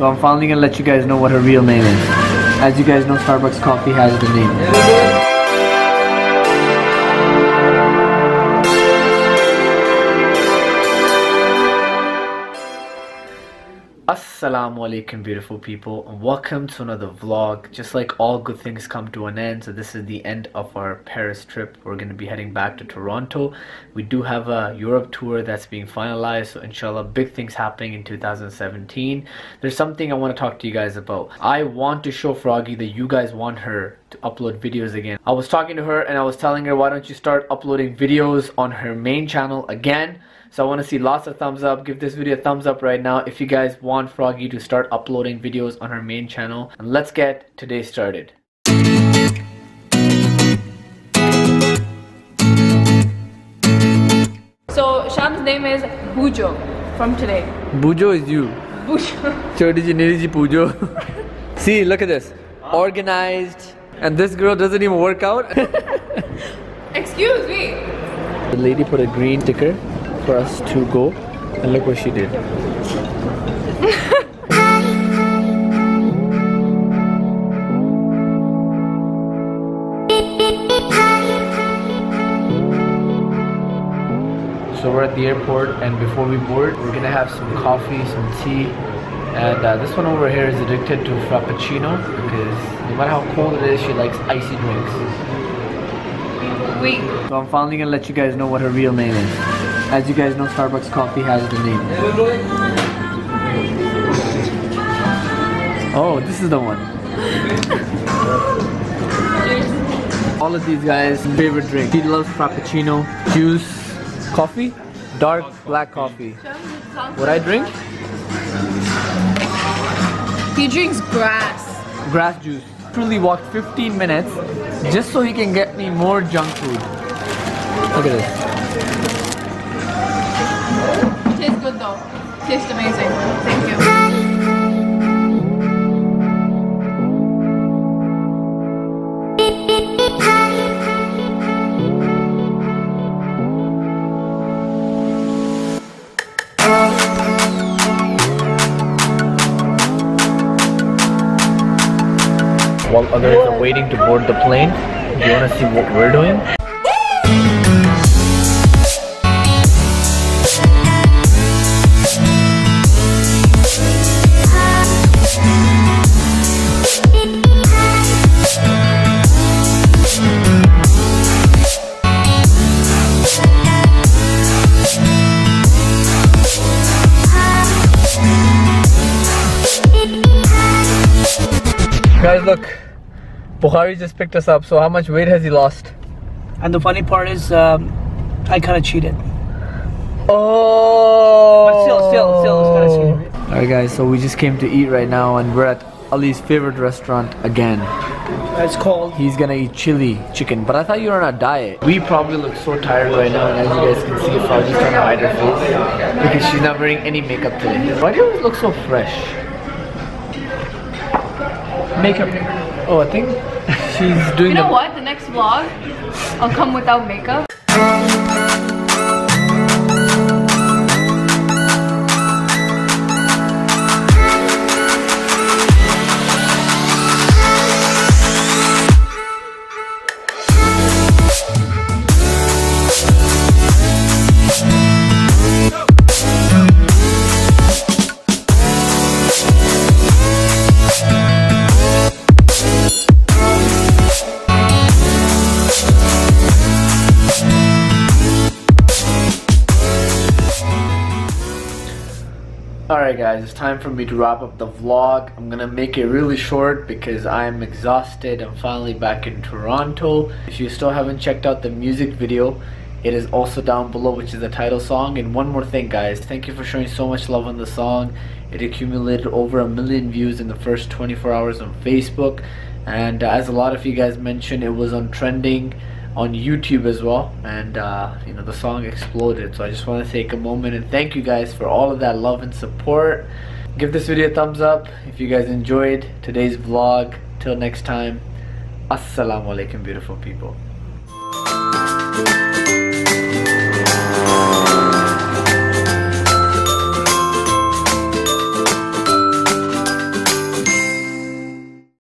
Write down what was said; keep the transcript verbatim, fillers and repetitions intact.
So I'm finally gonna let you guys know what her real name is. As you guys know, Starbucks coffee has the name. Assalamu alaikum, beautiful people, and welcome to another vlog. Just like all good things come to an end, so this is the end of our Paris trip. We're gonna be heading back to Toronto. We do have a Europe tour that's being finalized, so inshallah big things happening in two thousand seventeen. There's something I want to talk to you guys about. I want to show Froggy that you guys want her to upload videos again. I was talking to her and I was telling her, why don't you start uploading videos on her main channel again? So I want to see lots of thumbs up. Give this video a thumbs up right now if you guys want Froggy to start uploading videos on her main channel. And let's get today started. So Sham's name is Bujo from today. Bujo is you. Bujo. Chodi ji niri ji Bujo. See, look at this. Organized. And this girl doesn't even work out. Excuse me. The lady put a green sticker for us to go, and look what she did. So we're at the airport, and before we board we're gonna have some coffee, some tea, and uh, this one over here is addicted to frappuccino because no matter how cold it is, she likes icy drinks. Wait. So I'm finally gonna let you guys know what her real name is. As you guys know, Starbucks coffee has the name. Oh, this is the one. All of these guys' favorite drink. She loves frappuccino, juice, coffee, dark black coffee. What I drink? He drinks grass. Grass juice. Truly walked fifteen minutes just so he can get me more junk food. Look at this. Tastes good though. Tastes amazing. Thank you. While others are waiting to board the plane, do you want to see what we're doing? Guys, look, Bukhari just picked us up. So how much weight has he lost? And the funny part is, um, I kind of cheated. Oh! But still, still, still, it's kind of cheated. Alright guys, so we just came to eat right now, and we're at Ali's favorite restaurant again. It's called. He's gonna eat chili chicken, but I thought you were on a diet. We probably look so tired right now, and as you guys can see, Froggy's trying to hide her face because she's not wearing any makeup today. Why do you look so fresh? Makeup. Oh, I think she's doing. You know what? The next vlog, I'll come without makeup. Alright guys, it's time for me to wrap up the vlog. I'm gonna make it really short because I'm exhausted. I'm finally back in Toronto. If you still haven't checked out the music video, it is also down below, which is the title song. And one more thing guys, thank you for showing so much love on the song. It accumulated over a million views in the first twenty-four hours on Facebook. And uh, as a lot of you guys mentioned, it was on trending on YouTube as well, and uh, you know, the song exploded. So I just want to take a moment and thank you guys for all of that love and support. Give this video a thumbs up if you guys enjoyed today's vlog. Till next time, Assalamu alaikum, beautiful people.